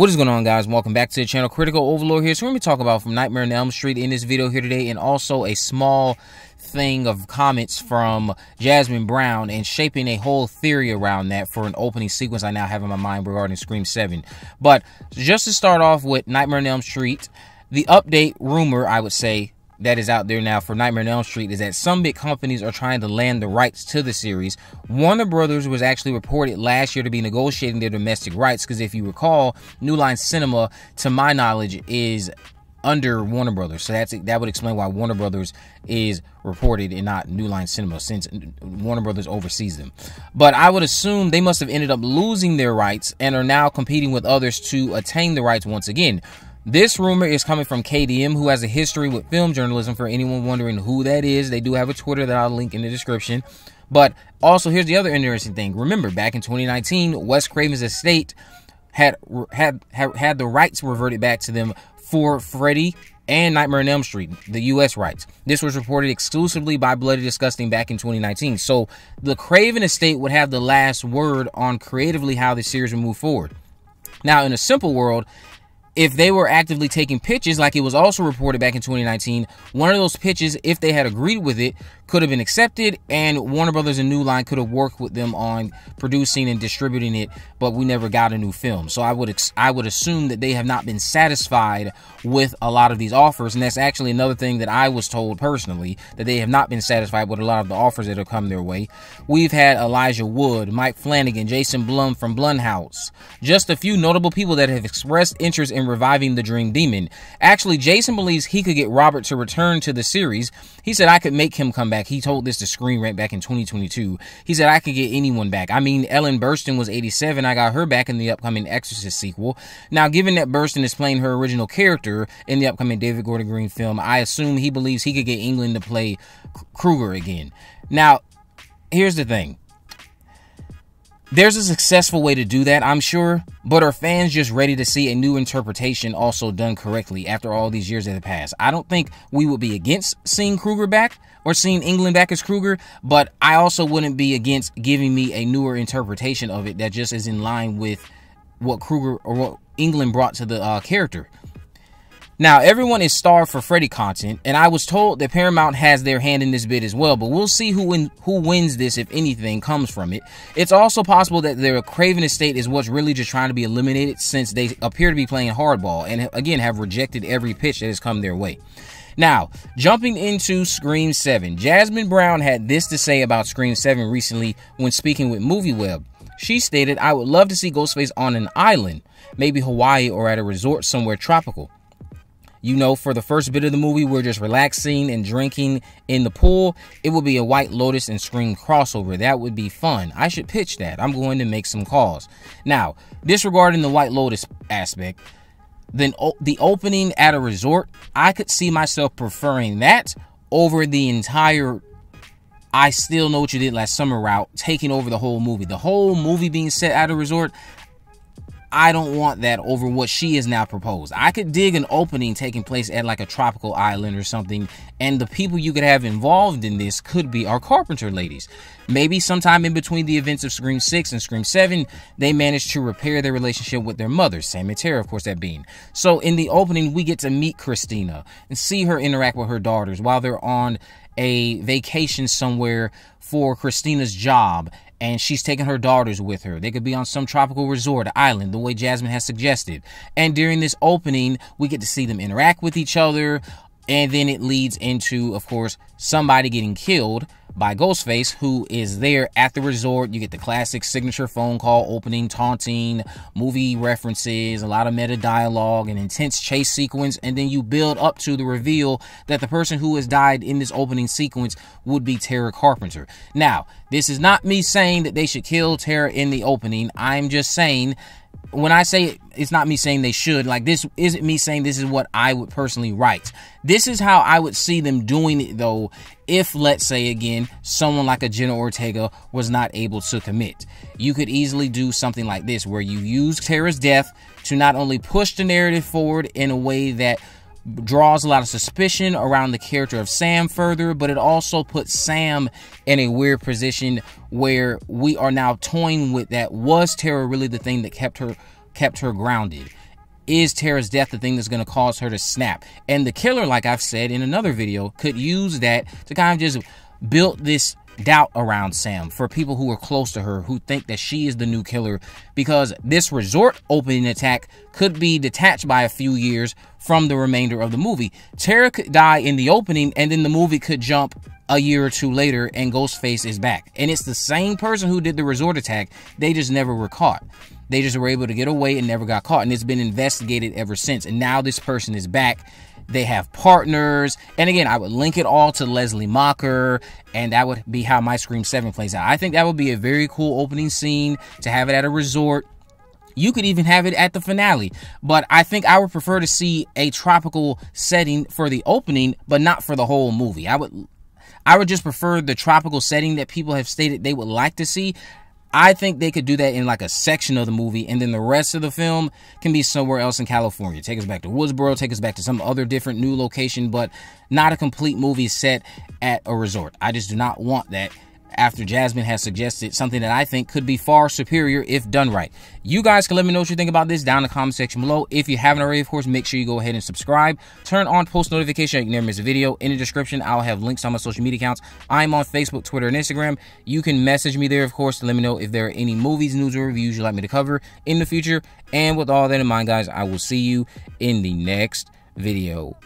What is going on, guys? Welcome back to the channel. Critical Overlord here. So we're going to be talking about from Nightmare on Elm Street in this video here today, and also a small thing of comments from Jasmin Brown and shaping a whole theory around that for an opening sequence I now have in my mind regarding Scream 7. But just to start off with Nightmare on Elm Street, the update rumor, I would say, that is out there now for Nightmare on Elm Street is that some big companies are trying to land the rights to the series. Warner Brothers was actually reported last year to be negotiating their domestic rights, because if you recall, New Line Cinema, to my knowledge, is under Warner Brothers. So that would explain why Warner Brothers is reported and not New Line Cinema, since Warner Brothers oversees them. But I would assume they must have ended up losing their rights and are now competing with others to attain the rights once again. This rumor is coming from KDM, who has a history with film journalism, for anyone wondering who that is. They do have a Twitter that I'll link in the description. But also, here's the other interesting thing. Remember, back in 2019, Wes Craven's estate had the rights reverted back to them for Freddy and Nightmare on Elm Street, the U.S. rights. This was reported exclusively by Bloody Disgusting back in 2019. So the Craven estate would have the last word on creatively how the series would move forward. Now, in a simple world, if they were actively taking pitches, like it was also reported back in 2019, one of those pitches, if they had agreed with it, could have been accepted, and Warner Brothers and New Line could have worked with them on producing and distributing it, but we never got a new film. So I would assume that they have not been satisfied with a lot of these offers, and that's actually another thing that I was told personally, that they have not been satisfied with a lot of the offers that have come their way. We've had Elijah Wood, Mike Flanagan, Jason Blum from Blumhouse, just a few notable people that have expressed interest in reviving the Dream Demon. Actually, Jason believes he could get Robert to return to the series. He said, I could make him come back. He told this to Screen Rant back in 2022. He said, I could get anyone back. I mean, Ellen Burstyn was 87. I got her back in the upcoming Exorcist sequel. Now, given that Burstyn is playing her original character in the upcoming David Gordon Green film, I assume he believes he could get England to play Krueger again. Now, here's the thing. There's a successful way to do that, I'm sure, but are fans just ready to see a new interpretation also done correctly after all these years that have passed? I don't think we would be against seeing Krueger back or seeing England back as Krueger, but I also wouldn't be against giving me a newer interpretation of it that just is in line with what Krueger or what England brought to the character. Now, everyone is starved for Freddy content, and I was told that Paramount has their hand in this bid as well, but we'll see who wins this, if anything comes from it. It's also possible that their Craven estate is what's really just trying to be eliminated, since they appear to be playing hardball and, again, have rejected every pitch that has come their way. Now, jumping into Scream 7, Jasmin Brown had this to say about Scream 7 recently when speaking with MovieWeb. She stated, I would love to see Ghostface on an island, maybe Hawaii or at a resort somewhere tropical. You know, for the first bit of the movie, we're just relaxing and drinking in the pool. It would be a White Lotus and Scream crossover. That would be fun. I should pitch that. I'm going to make some calls. Now, disregarding the White Lotus aspect, then the opening at a resort, I could see myself preferring that over the entire I Still Know What You Did Last Summer route, taking over the whole movie. The whole movie being set at a resort, I don't want that over what she is now proposed. I could dig an opening taking place at like a tropical island or something, and the people you could have involved in this could be our Carpenter ladies. Maybe sometime in between the events of Scream 6 and Scream 7, they managed to repair their relationship with their mother, Sam and Tara, of course, that being. So in the opening, we get to meet Christina and see her interact with her daughters while they're on a vacation somewhere for Christina's job, and she's taking her daughters with her. They could be on some tropical resort, island, the way Jasmin has suggested. And during this opening, we get to see them interact with each other, and then it leads into, of course, somebody getting killed by Ghostface, who is there at the resort. You get the classic signature phone call opening, taunting, movie references, a lot of meta dialogue, an intense chase sequence, and then you build up to the reveal that the person who has died in this opening sequence would be Tara Carpenter. Now, this is not me saying that they should kill Tara in the opening. I'm just saying, when I say it's not me saying they should, like, this isn't me saying this is what I would personally write. This is how I would see them doing it, though, if, let's say, again, someone like a Jenna Ortega was not able to commit. You could easily do something like this, where you use Tara's death to not only push the narrative forward in a way that draws a lot of suspicion around the character of Sam further, but it also puts Sam in a weird position where we are now toying with that. Was Tara really the thing that kept her grounded? is Tara's death the thing that's going to cause her to snap? And the killer, like I've said in another video, could use that to kind of just build this doubt around Sam for people who are close to her, who think that she is the new killer, because this resort opening attack could be detached by a few years from the remainder of the movie. Tara could die in the opening, and then the movie could jump a year or two later and Ghostface is back, and it's the same person who did the resort attack. They just never were caught. They just were able to get away and never got caught, and it's been investigated ever since, and now this person is back. They have partners, and again, I would link it all to Leslie Mocker, and that would be how my Scream 7 plays out. I think that would be a very cool opening scene to have it at a resort. You could even have it at the finale, but I think I would prefer to see a tropical setting for the opening, but not for the whole movie. I would just prefer the tropical setting that people have stated they would like to see. I think they could do that in like a section of the movie, and then the rest of the film can be somewhere else in California. Take us back to Woodsboro, take us back to some other different new location, but not a complete movie set at a resort. I just do not want that after Jasmin has suggested something that I think could be far superior if done right. You guys can let me know what you think about this down in the comment section below. If you haven't already, of course, make sure you go ahead and subscribe. Turn on post notification so you can never miss a video. In the description, I'll have links on my social media accounts. I'm on Facebook, Twitter, and Instagram. You can message me there, of course, to let me know if there are any movies, news, or reviews you'd like me to cover in the future. And with all that in mind, guys, I will see you in the next video.